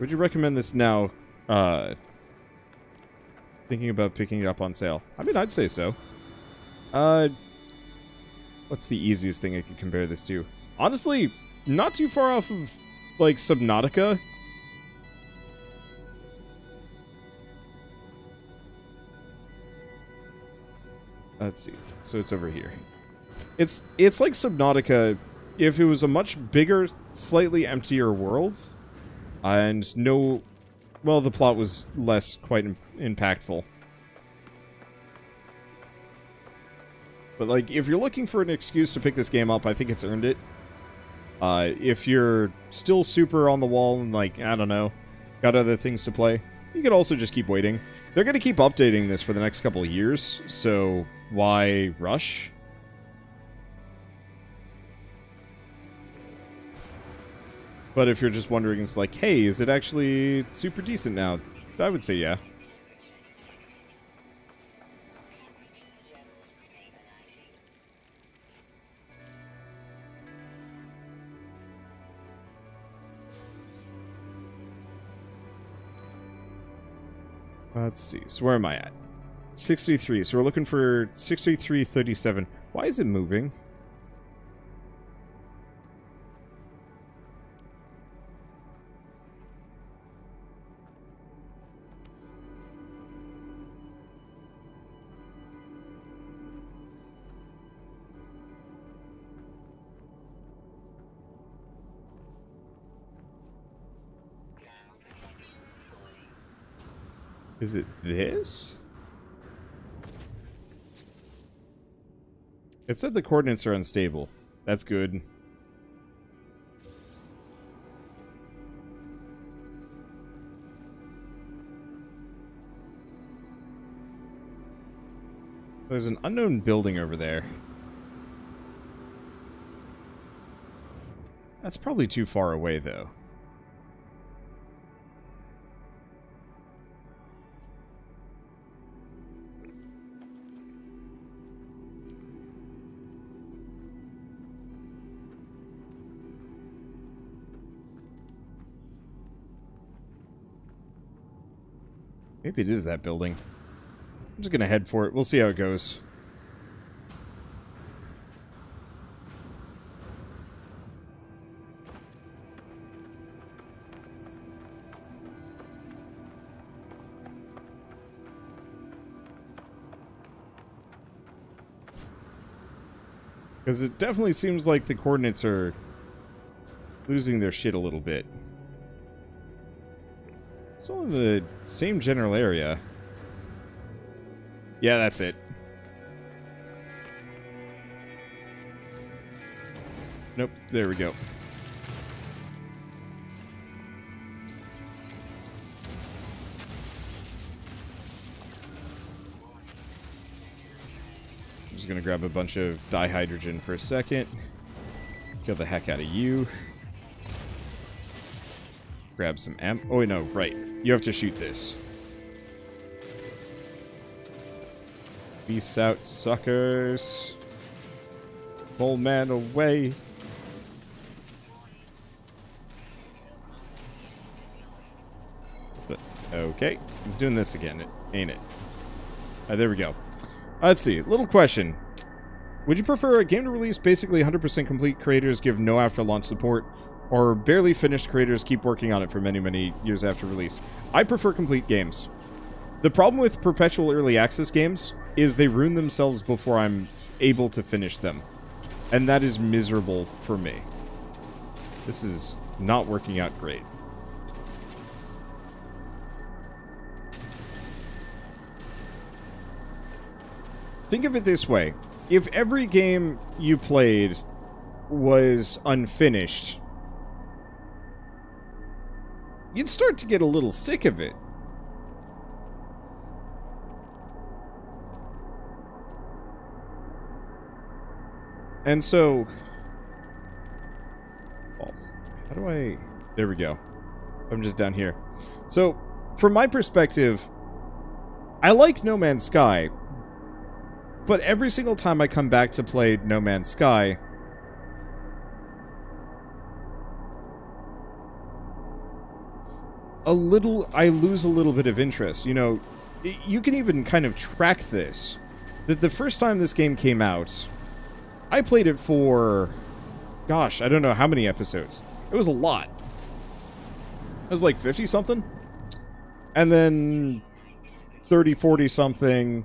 Would you recommend this now, thinking about picking it up on sale? I mean, I'd say so. What's the easiest thing I could compare this to? Honestly, not too far off of, like, Subnautica. Let's see. So it's over here. It's like Subnautica if it was a much bigger, slightly emptier world. And no... Well, the plot was less quite impactful. But, like, if you're looking for an excuse to pick this game up, I think it's earned it. If you're still super on the wall and, like, I don't know, got other things to play, you could also just keep waiting. They're going to keep updating this for the next couple of years, so why rush? But if you're just wondering, it's like, hey, is it actually super decent now? I would say yeah. Let's see. So where am I at? 63. So we're looking for 6337. Why is it moving? Is it this? It said the coordinates are unstable. That's good. There's an unknown building over there. That's probably too far away, though. Maybe it is that building. I'm just gonna head for it. We'll see how it goes. Because it definitely seems like the coordinates are losing their shit a little bit. Still in the same general area. Yeah, that's it. Nope, there we go. I'm just gonna grab a bunch of dihydrogen for a second. Kill the heck out of you. Grab some amp. Oh, wait, no, right. You have to shoot this. Peace out, suckers. Full man away. But, okay. He's doing this again, ain't it? There we go. Let's see. Little question. Would you prefer a game to release basically 100% complete, creators give no after-launch support, or barely finished creators keep working on it for many, many years after release? I prefer complete games. The problem with perpetual early access games is they ruin themselves before I'm able to finish them. And that is miserable for me. This is not working out great. Think of it this way. If every game you played was unfinished, you'd start to get a little sick of it. And so... False. How do I... There we go. I'm just down here. So, from my perspective, I like No Man's Sky, but every single time I come back to play No Man's Sky, I lose a little bit of interest. You know, you can even kind of track this. That the first time this game came out, I played it for, gosh, I don't know how many episodes. It was a lot. It was like 50-something. And then 30, 40-something,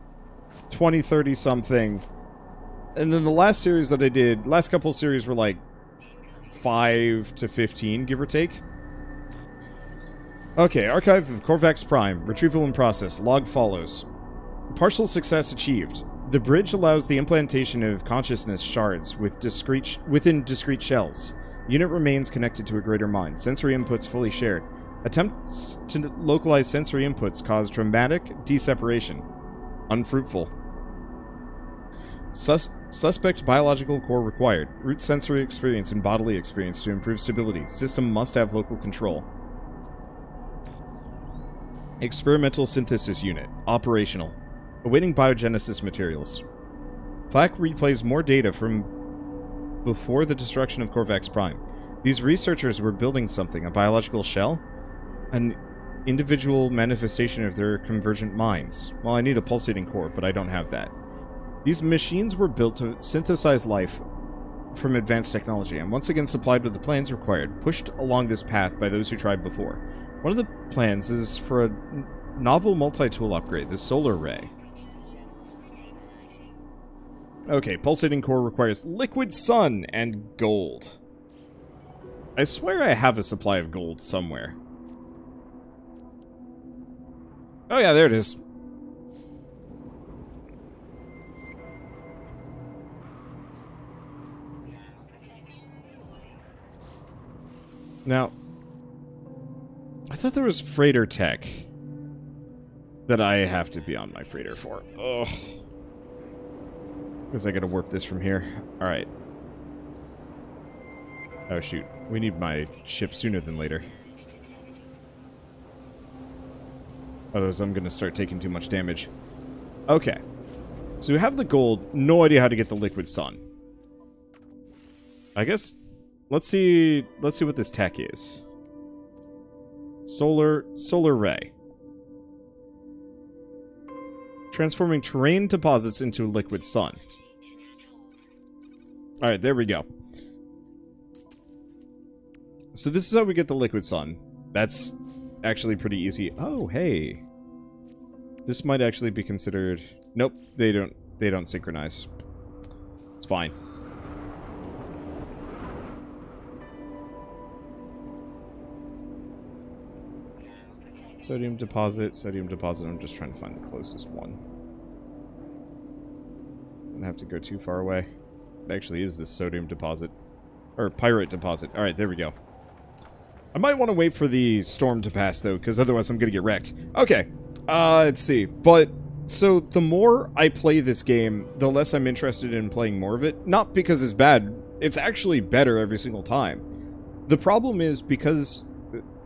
20, 30-something. And then the last series that I did, last couple series were like 5 to 15, give or take. Okay, Archive of Corvax Prime. Retrieval in process. Log follows. Partial success achieved. The bridge allows the implantation of consciousness shards within discrete shells. Unit remains connected to a greater mind. Sensory inputs fully shared. Attempts to localize sensory inputs cause dramatic deseparation. Unfruitful. Suspect biological core required. Root sensory experience and bodily experience to improve stability. System must have local control. Experimental synthesis unit. Operational. Awaiting biogenesis materials. Plaque replays more data from before the destruction of Corvax Prime. These researchers were building something, a biological shell? An individual manifestation of their convergent minds. Well, I need a pulsating core, but I don't have that. These machines were built to synthesize life from advanced technology, and once again supplied with the plans required, pushed along this path by those who tried before. One of the plans is for a novel multi-tool upgrade, the solar ray. Okay, pulsating core requires liquid sun and gold. I swear I have a supply of gold somewhere. Oh yeah, there it is. Now, I thought there was freighter tech that I have to be on my freighter for. Ugh. Because I gotta warp this from here. Alright. Oh shoot. We need my ship sooner than later. Otherwise I'm gonna start taking too much damage. Okay. So we have the gold. No idea how to get the liquid sun. I guess... Let's see what this tech is. Solar ray. Transforming terrain deposits into liquid sun. Alright, there we go. So this is how we get the liquid sun. That's actually pretty easy. Oh, hey. This might actually be considered... Nope, they don't synchronize. It's fine. Sodium deposit, I'm just trying to find the closest one. Don't have to go too far away. It actually is this sodium deposit. Or pyrite deposit. Alright, there we go. I might want to wait for the storm to pass, though, because otherwise I'm going to get wrecked. Okay, let's see. But, so the more I play this game, the less I'm interested in playing more of it. Not because it's bad. It's actually better every single time. The problem is because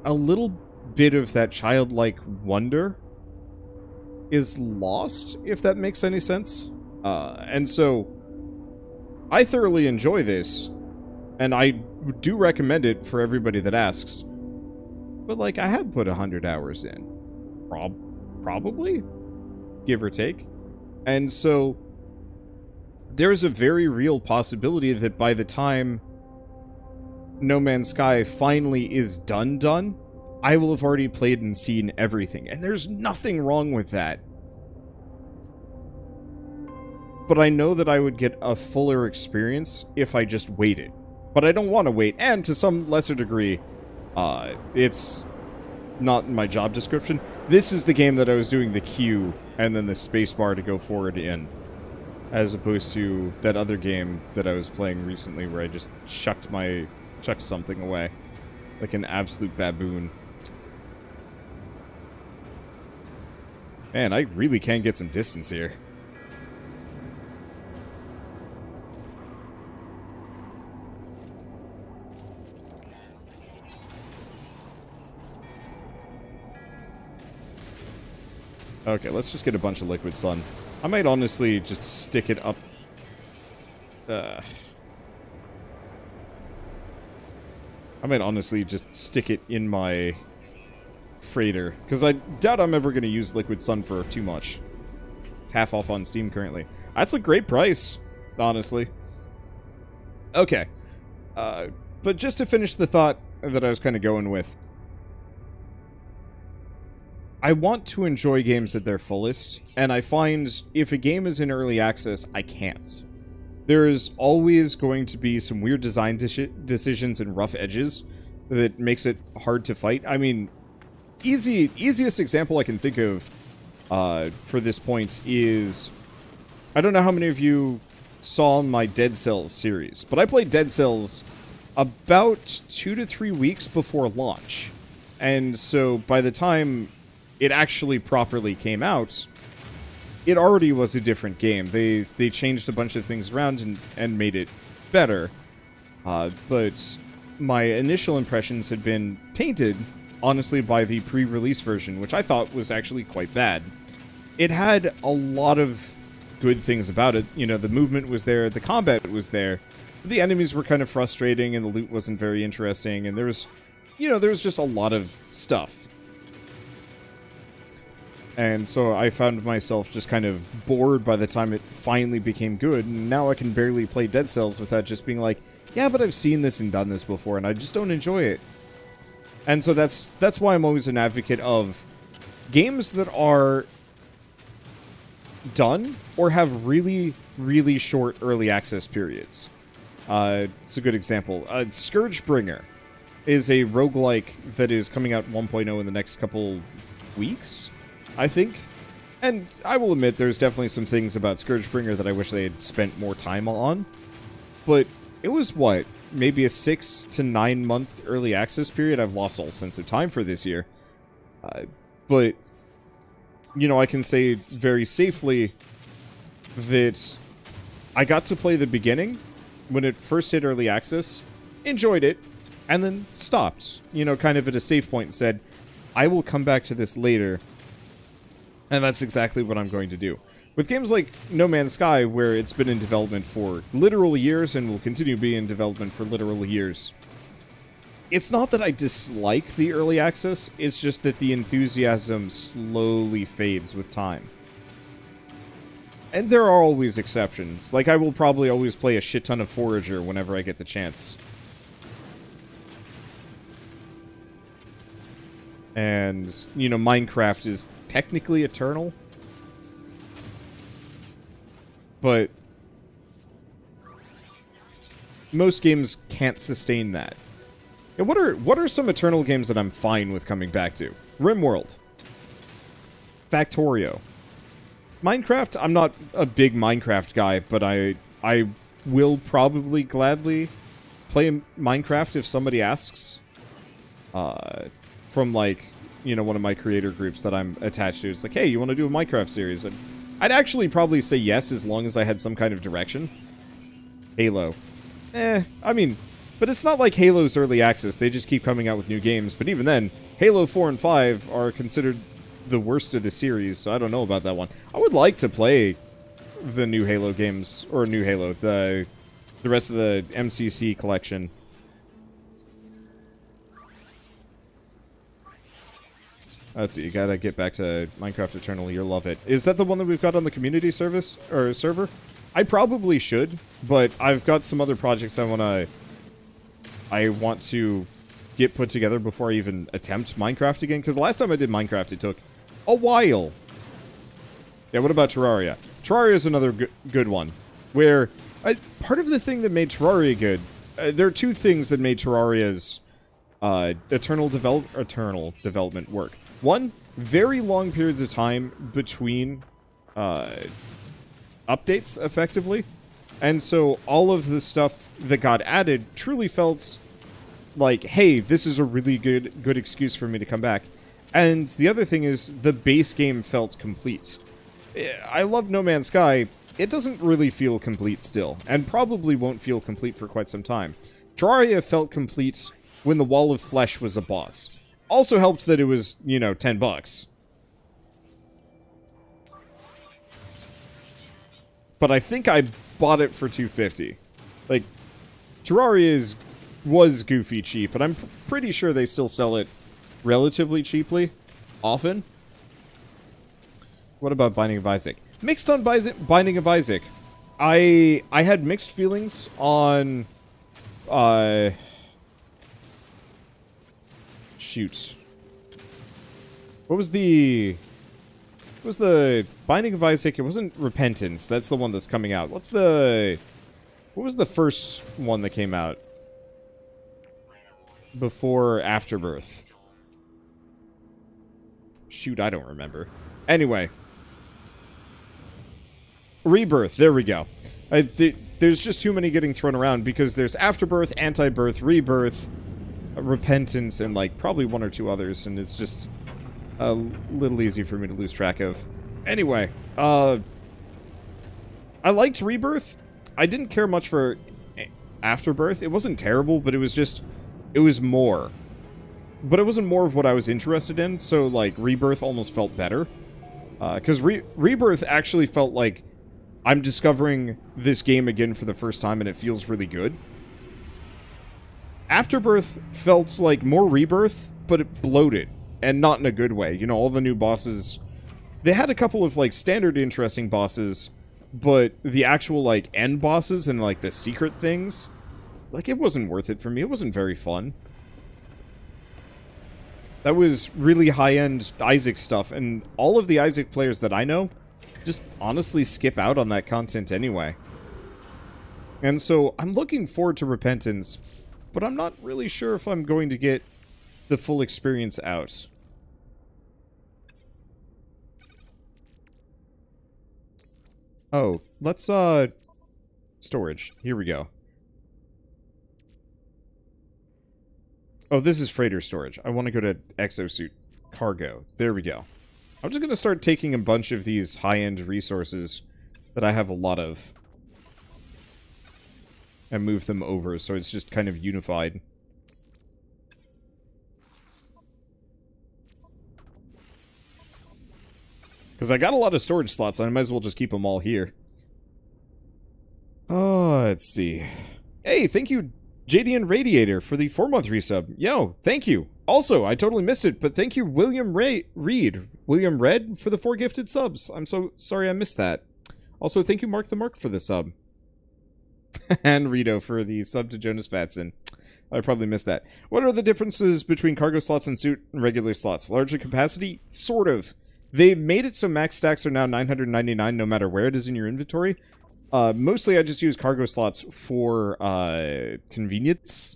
a little bit of that childlike wonder is lost, if that makes any sense. And so I thoroughly enjoy this, and I do recommend it for everybody that asks. But like, I have put 100 hours in, probably, give or take. And so there's a very real possibility that by the time No Man's Sky finally is done, I will have already played and seen everything, and there's nothing wrong with that. But I know that I would get a fuller experience if I just waited. But I don't want to wait, and to some lesser degree, it's not in my job description. This is the game that I was doing the Q and then the spacebar to go forward in, as opposed to that other game that I was playing recently where I just chucked something away, like an absolute baboon. Man, I really can get some distance here. Okay, let's just get a bunch of liquid sun. I might honestly just stick it up. I might honestly just stick it in my freighter, because I doubt I'm ever going to use Liquid Sun for too much. It's half off on Steam currently. That's a great price, honestly. Okay. But just to finish the thought that I was kind of going with, I want to enjoy games at their fullest, and I find if a game is in early access, I can't. There is always going to be some weird design decisions and rough edges that makes it hard to fight. I mean, easiest example I can think of for this point is, I don't know how many of you saw my Dead Cells series, but I played Dead Cells about 2 to 3 weeks before launch. And so by the time it actually properly came out, it already was a different game. They changed a bunch of things around and made it better. But my initial impressions had been tainted, honestly, by the pre-release version, which I thought was actually quite bad. It had a lot of good things about it. You know, the movement was there, the combat was there. The enemies were kind of frustrating, and the loot wasn't very interesting, and there was, you know, there was just a lot of stuff. And so I found myself just kind of bored by the time it finally became good, and now I can barely play Dead Cells without just being like, yeah, but I've seen this and done this before, and I just don't enjoy it. And so that's why I'm always an advocate of games that are done or have really, really short early access periods. It's a good example. Scourgebringer is a roguelike that is coming out 1.0 in the next couple weeks, I think. And I will admit there's definitely some things about Scourgebringer that I wish they had spent more time on. But it was, what, maybe a 6 to 9 month early access period? I've lost all sense of time for this year. But, you know, I can say very safely that I got to play the beginning when it first hit early access, enjoyed it, and then stopped, you know, kind of at a safe point and said, I will come back to this later. And that's exactly what I'm going to do. With games like No Man's Sky, where it's been in development for literal years and will continue to be in development for literal years, it's not that I dislike the early access, it's just that the enthusiasm slowly fades with time. And there are always exceptions. Like, I will probably always play a shit ton of Forager whenever I get the chance. And, you know, Minecraft is technically eternal. But most games can't sustain that. And what are some eternal games that I'm fine with coming back to? Rimworld. Factorio. Minecraft, I'm not a big Minecraft guy, but I will probably gladly play Minecraft if somebody asks. From, like, you know, one of my creator groups that I'm attached to. It's like, hey, you want to do a Minecraft series? And I'd actually probably say yes as long as I had some kind of direction. Halo. I mean, but it's not like Halo's early access. They just keep coming out with new games. But even then, Halo 4 and 5 are considered the worst of the series, so I don't know about that one. I would like to play the new Halo games, or new Halo, the rest of the MCC collection. Let's see, you gotta get back to Minecraft Eternal, you'll love it. Is that the one that we've got on the community service, or server? I probably should, but I've got some other projects I want to get put together before I even attempt Minecraft again, because last time I did Minecraft, it took a while. Yeah, what about Terraria? Terraria is another good one, where part of the thing that made Terraria good, there are two things that made Terraria's eternal development work. One, very long periods of time between updates, effectively. And so all of the stuff that got added truly felt like, hey, this is a really good excuse for me to come back. And the other thing is the base game felt complete. I love No Man's Sky. It doesn't really feel complete still, and probably won't feel complete for quite some time. Terraria felt complete when the Wall of Flesh was a boss. Also helped that it was, you know, $10. But I think I bought it for $2.50. Like, Terraria was goofy cheap, but I'm pretty sure they still sell it relatively cheaply, often. What about Binding of Isaac? Mixed on Binding of Isaac. I had mixed feelings on... Shoot. What was the Binding of Isaac? It wasn't Repentance. That's the one that's coming out. What was the first one that came out? Before Afterbirth. Shoot, I don't remember. Anyway. Rebirth, there we go. There's just too many getting thrown around because there's Afterbirth, Anti-Birth, Rebirth, Repentance, and like probably one or two others, and it's just a little easy for me to lose track of. Anyway, I liked Rebirth. I didn't care much for Afterbirth. It wasn't terrible, but it was more. But it wasn't more of what I was interested in, so like Rebirth almost felt better. Because Rebirth actually felt like I'm discovering this game again for the first time, and it feels really good. Afterbirth felt like more Rebirth, but it bloated, and not in a good way. You know, all the new bosses... They had a couple of, like, standard interesting bosses, but the actual, like, end bosses and, like, the secret things... Like, it wasn't worth it for me. It wasn't very fun. That was really high-end Isaac stuff, and all of the Isaac players that I know just honestly skip out on that content anyway. And so I'm looking forward to Repentance, but I'm not really sure if I'm going to get the full experience out. Oh, let's, storage. Here we go. Oh, this is freighter storage. I want to go to exosuit cargo. There we go. I'm just going to start taking a bunch of these high-end resources that I have a lot of and move them over so it's just kind of unified. Because I got a lot of storage slots, and I might as well just keep them all here. Oh, let's see. Hey, thank you, JDN Radiator, for the 4-month resub. Yo, thank you. Also, I totally missed it, but thank you, William Red, for the 4 gifted subs. I'm so sorry I missed that. Also, thank you, Mark the Mark, for the sub. And Rito for the sub to Jonas Fatson. I probably missed that. What are the differences between cargo slots and suit and regular slots? Larger capacity? Sort of. They made it so max stacks are now 999 no matter where it is in your inventory. Mostly I just use cargo slots for convenience.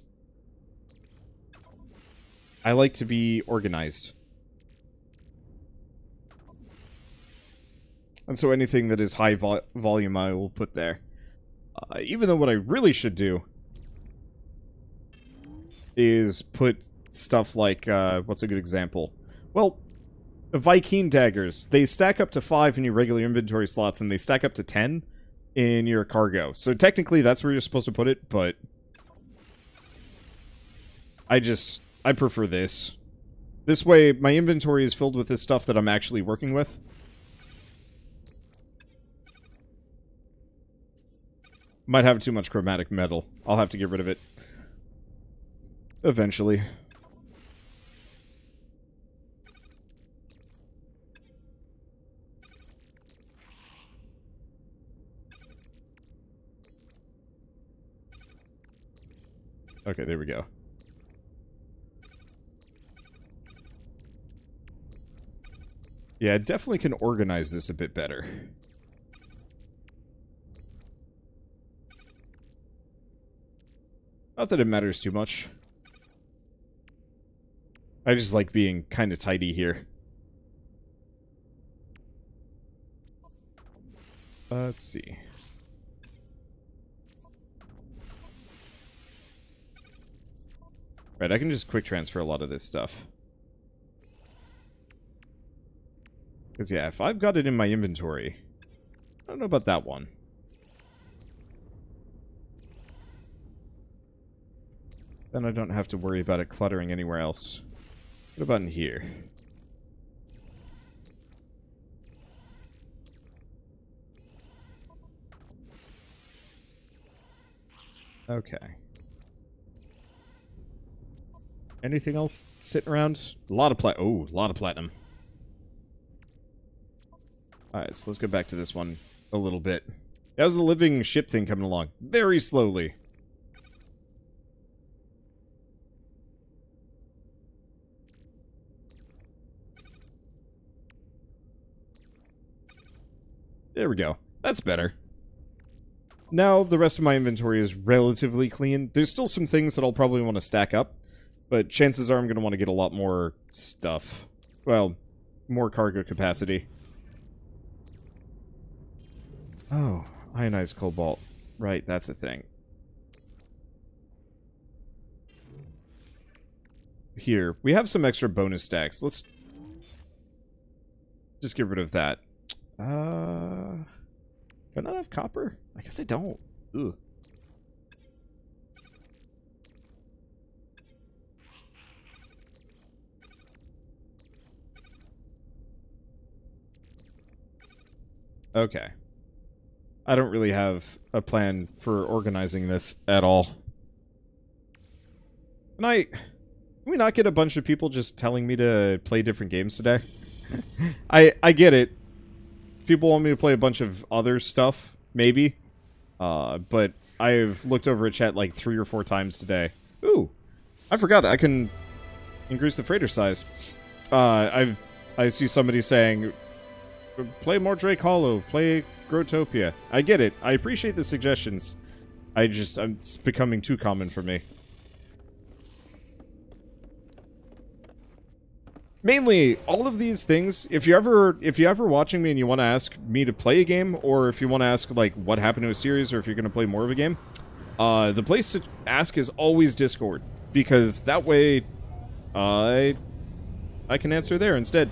I like to be organized. And so anything that is high volume I will put there. Even though what I really should do is put stuff like, what's a good example? Well, Viking daggers. They stack up to 5 in your regular inventory slots, and they stack up to 10 in your cargo. So technically that's where you're supposed to put it, but I prefer this. This way, my inventory is filled with this stuff that I'm actually working with. Might have too much chromatic metal. I'll have to get rid of it. Eventually. Okay, there we go. Yeah, I definitely can organize this a bit better. Not that it matters too much. I just like being kind of tidy here. Let's see. Right, I can just quick transfer a lot of this stuff. Because, yeah, if I've got it in my inventory... I don't know about that one. Then I don't have to worry about it cluttering anywhere else. What about in here? Okay. Anything else sitting around? A lot of platinum. Alright, so let's go back to this one a little bit. How's the living ship thing coming along? Very slowly. There we go. That's better. Now the rest of my inventory is relatively clean. There's still some things that I'll probably want to stack up, but chances are I'm going to want to get a lot more stuff. Well, more cargo capacity. Oh, ionized cobalt. Right, that's a thing. Here, we have some extra bonus stacks. Let's just get rid of that. Do I not have copper? I guess I don't. Ugh. Okay. I don't really have a plan for organizing this at all. And can we not get a bunch of people just telling me to play different games today? I get it. People want me to play a bunch of other stuff, maybe. But I've looked over at chat like 3 or 4 times today. Ooh, I forgot I can increase the freighter size. I see somebody saying, play more Drake Hollow, play Grotopia. I get it. I appreciate the suggestions. It's becoming too common for me. Mainly, all of these things, if you're ever watching me and you want to ask me to play a game, or if you want to ask, like, what happened to a series, or if you're going to play more of a game, the place to ask is always Discord, because that way, I can answer there instead.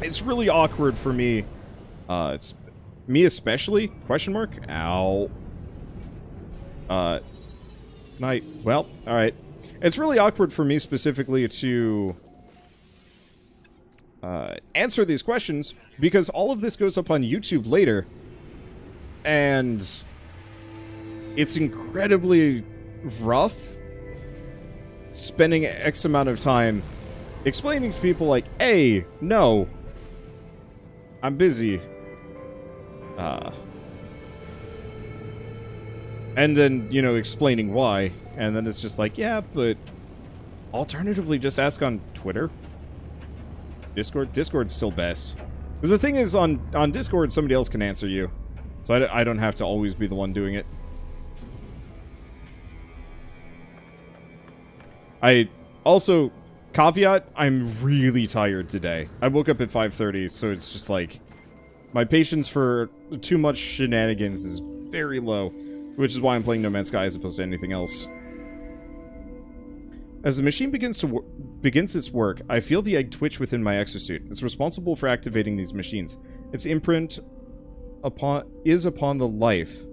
It's really awkward for me, it's me especially, Ow. Well, alright. It's really awkward for me specifically to... answer these questions, because all of this goes up on YouTube later, and it's incredibly rough spending X amount of time explaining to people like, hey, no, I'm busy, and then, you know, explaining why, and then it's just like, yeah, but alternatively just ask on Twitter. Discord's still best. Because the thing is, on Discord, somebody else can answer you. So I don't have to always be the one doing it. I also, caveat, I'm really tired today. I woke up at 5:30, so it's just like, my patience for too much shenanigans is very low. Which is why I'm playing No Man's Sky as opposed to anything else. As the machine begins its work, I feel the egg twitch within my exosuit. It's responsible for activating these machines. Its imprint is upon the life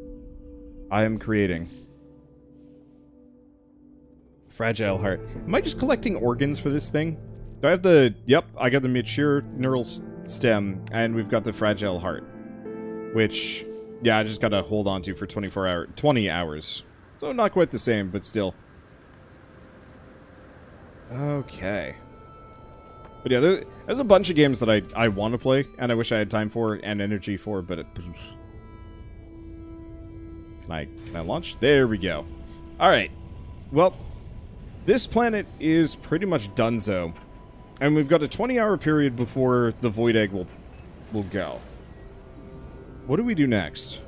I am creating. Fragile heart. Am I just collecting organs for this thing? Do I have the... Yep, I got the mature neural stem, and we've got the fragile heart. Which, yeah, I just gotta hold on to for 20 hours. So not quite the same, but still. Okay. But yeah, there's a bunch of games that I want to play, and I wish I had time for, and energy for, but... Can I launch? There we go. Alright. Well, this planet is pretty much donezo. And we've got a 20-hour period before the Void Egg will go. What do we do next?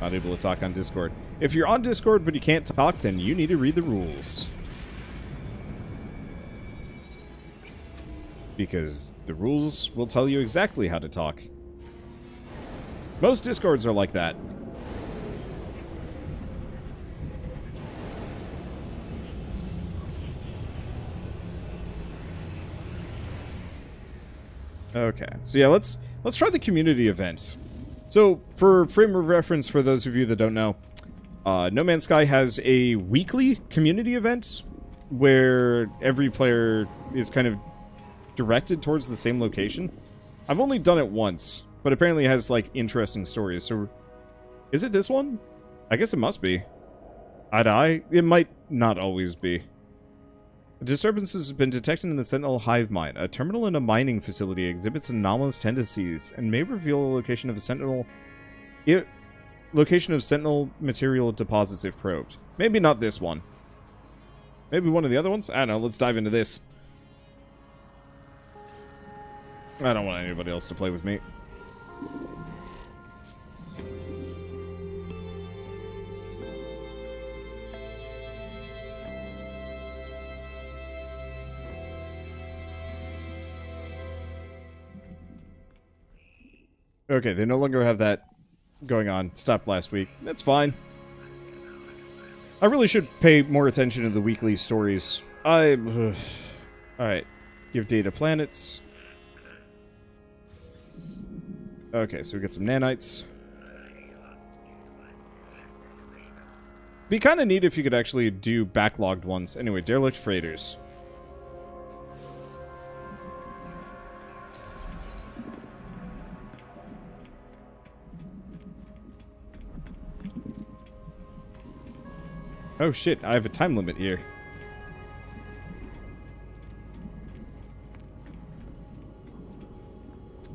Not able to talk on Discord. If you're on Discord but you can't talk, then you need to read the rules. Because the rules will tell you exactly how to talk. Most Discords are like that. Okay, so yeah, let's try the community event. So, for frame of reference, for those of you that don't know, No Man's Sky has a weekly community event where every player is kind of directed towards the same location. I've only done it once, but apparently it has, like, interesting stories. So, is it this one? I guess it must be. Eye to eye? It might not always be. Disturbances have been detected in the Sentinel Hive Mine. A terminal in a mining facility exhibits anomalous tendencies and may reveal the location of a Sentinel... location of Sentinel material deposits if probed. Maybe not this one. Maybe one of the other ones? I don't know, let's dive into this. I don't want anybody else to play with me. Okay, they no longer have that going on. Stopped last week. That's fine. I really should pay more attention to the weekly stories. Alright. Give data planets. Okay, so we get some nanites. Be kind of neat if you could actually do backlogged ones. Anyway, derelict freighters. Oh shit, I have a time limit here.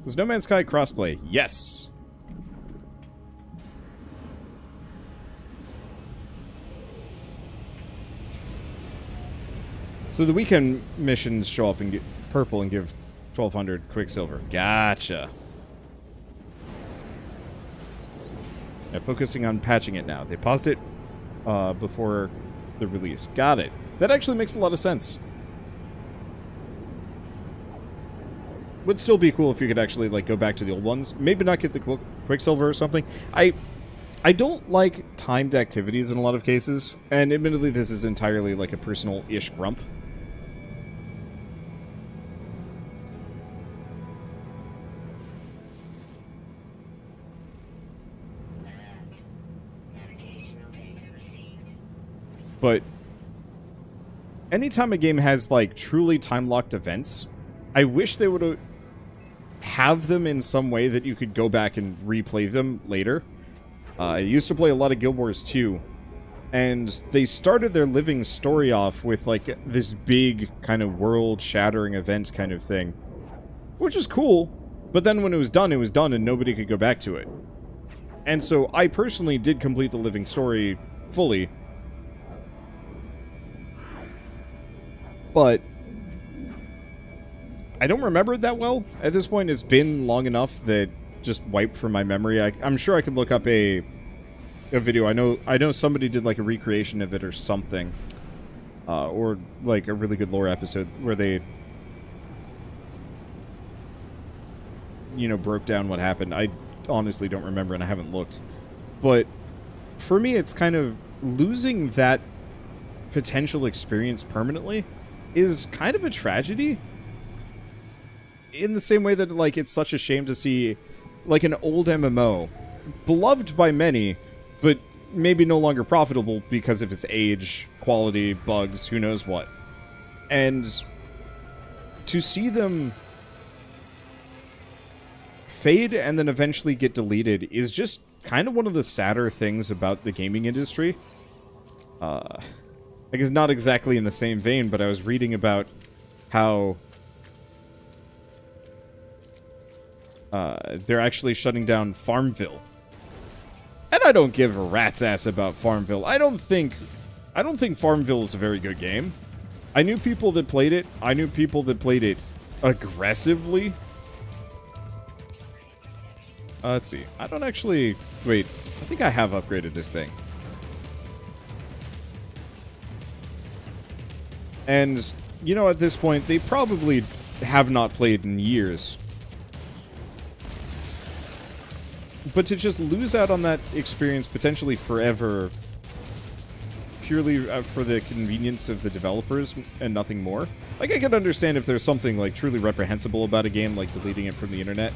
Was No Man's Sky crossplay? Yes! So the weekend missions show up and get purple and give 1200 Quicksilver. Gotcha. They're focusing on patching it now. They paused it. Before the release. Got it. That actually makes a lot of sense. Would still be cool if you could actually, like, go back to the old ones. Maybe not get the Quicksilver or something. I don't like timed activities in a lot of cases, and admittedly this is entirely, like, a personal-ish grump. But anytime a game has, like, truly time-locked events, I wish they would have them in some way that you could go back and replay them later. I used to play a lot of Guild Wars 2, and they started their living story off with, like, this big kind of world-shattering event kind of thing. Which is cool, but then when it was done, and nobody could go back to it. And so I personally did complete the living story fully. But I don't remember it that well. At this point, it's been long enough that just wiped from my memory. I'm sure I could look up a video. I know somebody did like a recreation of it or something, or like a really good lore episode where they, you know, broke down what happened. I honestly don't remember, and I haven't looked. But for me, it's kind of losing that potential experience permanently. Is kind of a tragedy. In the same way that, like, it's such a shame to see, like, an old MMO, beloved by many, but maybe no longer profitable because of its age, quality, bugs, who knows what. And to see them fade and then eventually get deleted is just kind of one of the sadder things about the gaming industry. Like, it's not exactly in the same vein, but I was reading about how they're actually shutting down Farmville. And I don't give a rat's ass about Farmville. I don't think Farmville is a very good game. I knew people that played it. I knew people that played it aggressively. Let's see. I don't actually... Wait. I think I have upgraded this thing. And, you know, at this point, they probably have not played in years. But to just lose out on that experience potentially forever, purely for the convenience of the developers and nothing more. Like, I could understand if there's something, like, truly reprehensible about a game, like deleting it from the internet.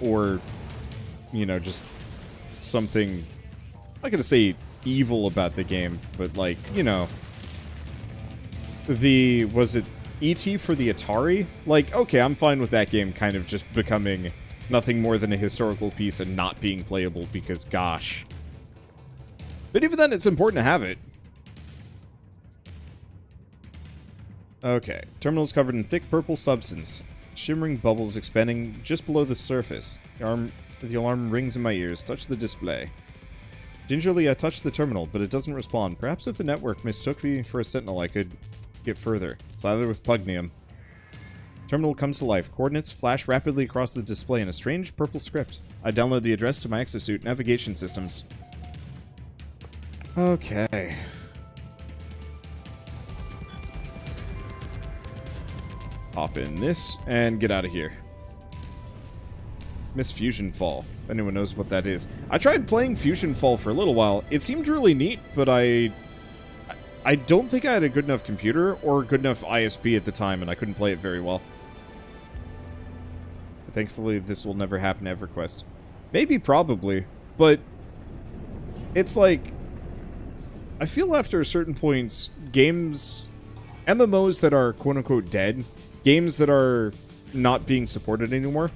Or, you know, just something, I'm not going to say evil about the game, but, like, you know... Was it E.T. for the Atari? Like, okay, I'm fine with that game kind of just becoming nothing more than a historical piece and not being playable because, gosh. But even then, it's important to have it. Okay. Terminals covered in thick purple substance. Shimmering bubbles expanding just below the surface. The alarm rings in my ears. Touch the display. Gingerly, I touch the terminal, but it doesn't respond. Perhaps if the network mistook me for a sentinel, I could get further. Slather with plugnium. Terminal comes to life. Coordinates flash rapidly across the display in a strange purple script. I download the address to my exosuit navigation systems. Okay. Hop in this and get out of here. Miss Fusion Fall. If anyone knows what that is. I tried playing Fusion Fall for a little while. It seemed really neat, but I don't think I had a good enough computer or good enough ISP at the time, and I couldn't play it very well. But thankfully, this will never happen to EverQuest. Maybe, probably, but it's like, I feel after a certain point, games, MMOs that are quote-unquote dead, games that are not being supported anymore,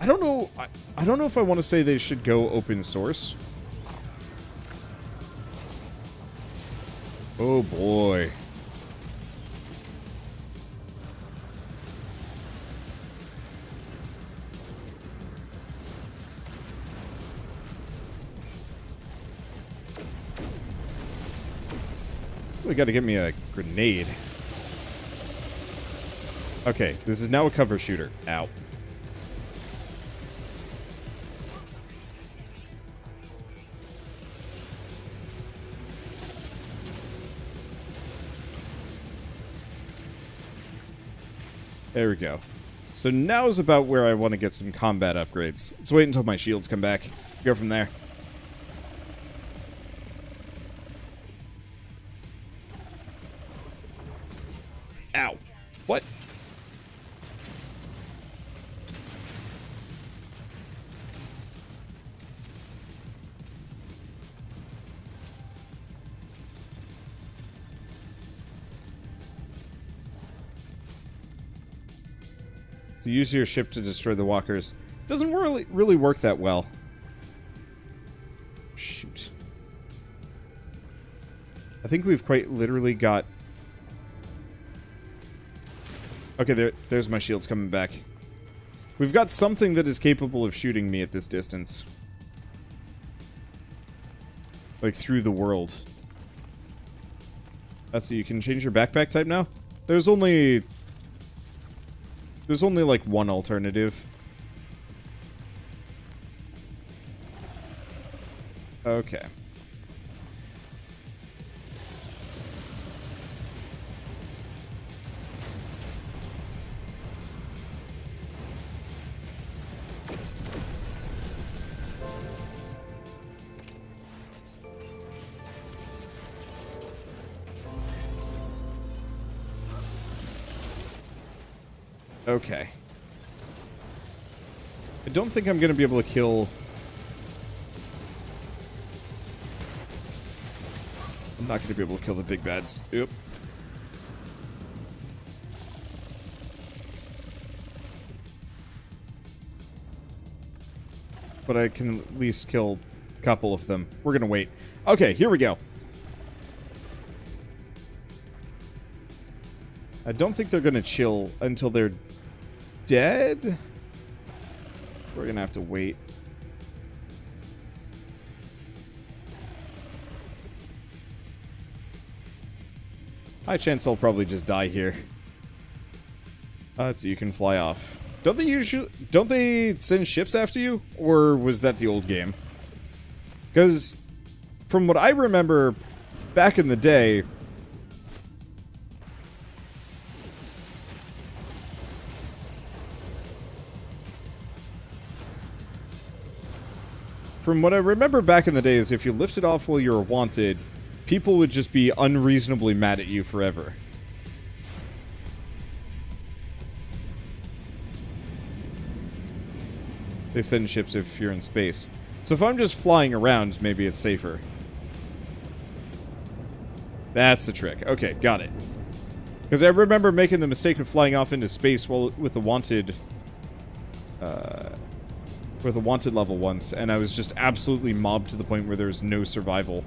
I don't know. I don't know if I want to say they should go open source. Oh boy. We gotta get me a grenade. Okay, this is now a cover shooter. Ow. There we go. So now is about where I want to get some combat upgrades. Let's wait until my shields come back. Go from there. Ow. What? So use your ship to destroy the walkers. It doesn't really work that well. Shoot. I think we've quite literally got... Okay, there's my shields coming back. We've got something that is capable of shooting me at this distance. Like, through the world. Let's see, you can change your backpack type now? There's only, like, one alternative. Okay. Okay. I don't think I'm going to be able to kill... I'm not going to be able to kill the big bads. Oop. But I can at least kill a couple of them. We're going to wait. Okay, here we go. I don't think they're going to chill until they're... dead? We're gonna have to wait. High chance I'll probably just die here. Let's see, you can fly off. Don't they send ships after you? Or was that the old game? Because from what I remember back in the day, is if you lifted off while you were wanted, people would just be unreasonably mad at you forever. They send ships if you're in space. So if I'm just flying around, maybe it's safer. That's the trick. Okay, got it. Because I remember making the mistake of flying off into space while with the wanted... with a wanted level once, and I was just absolutely mobbed to the point where there was no survival.